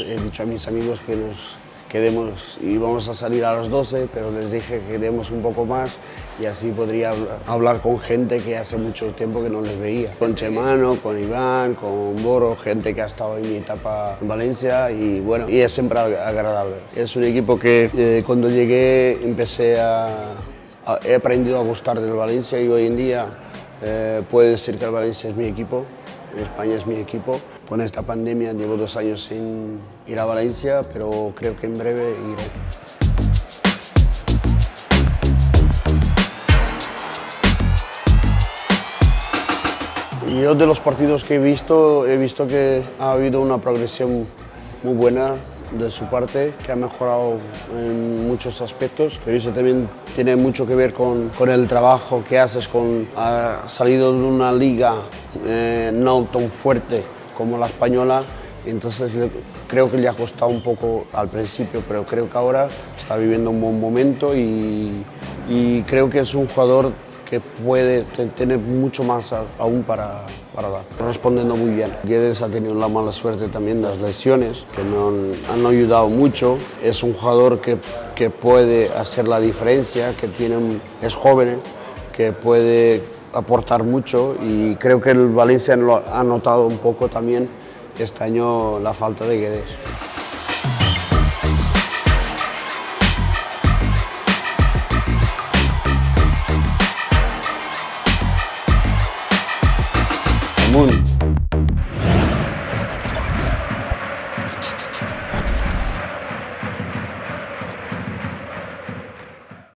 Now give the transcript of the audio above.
He dicho a mis amigos que nos quedemos, íbamos a salir a las 12, pero les dije que quedemos un poco más y así podría hablar con gente que hace mucho tiempo que no les veía. Con Chemano, con Iván, con Boro, gente que ha estado en mi etapa en Valencia y bueno, y es siempre agradable. Es un equipo que cuando llegué empecé he aprendido a gustar del Valencia y hoy en día puedo decir que el Valencia es mi equipo. España es mi equipo. Con esta pandemia llevo 2 años sin ir a Valencia, pero creo que en breve iré. Yo de los partidos que he visto que ha habido una progresión muy buena de su parte, que ha mejorado en muchos aspectos, pero eso también tiene mucho que ver con el trabajo que haces, ha salido de una liga no tan fuerte como la española, entonces creo que le ha costado un poco al principio, pero creo que ahora está viviendo un buen momento y creo que es un jugador que puede tener mucho más aún para dar, respondiendo muy bien. Guedes ha tenido la mala suerte también de las lesiones, que no han ayudado mucho. Es un jugador que puede hacer la diferencia, es joven, que puede aportar mucho y creo que el Valencia lo ha notado un poco también este año la falta de Guedes.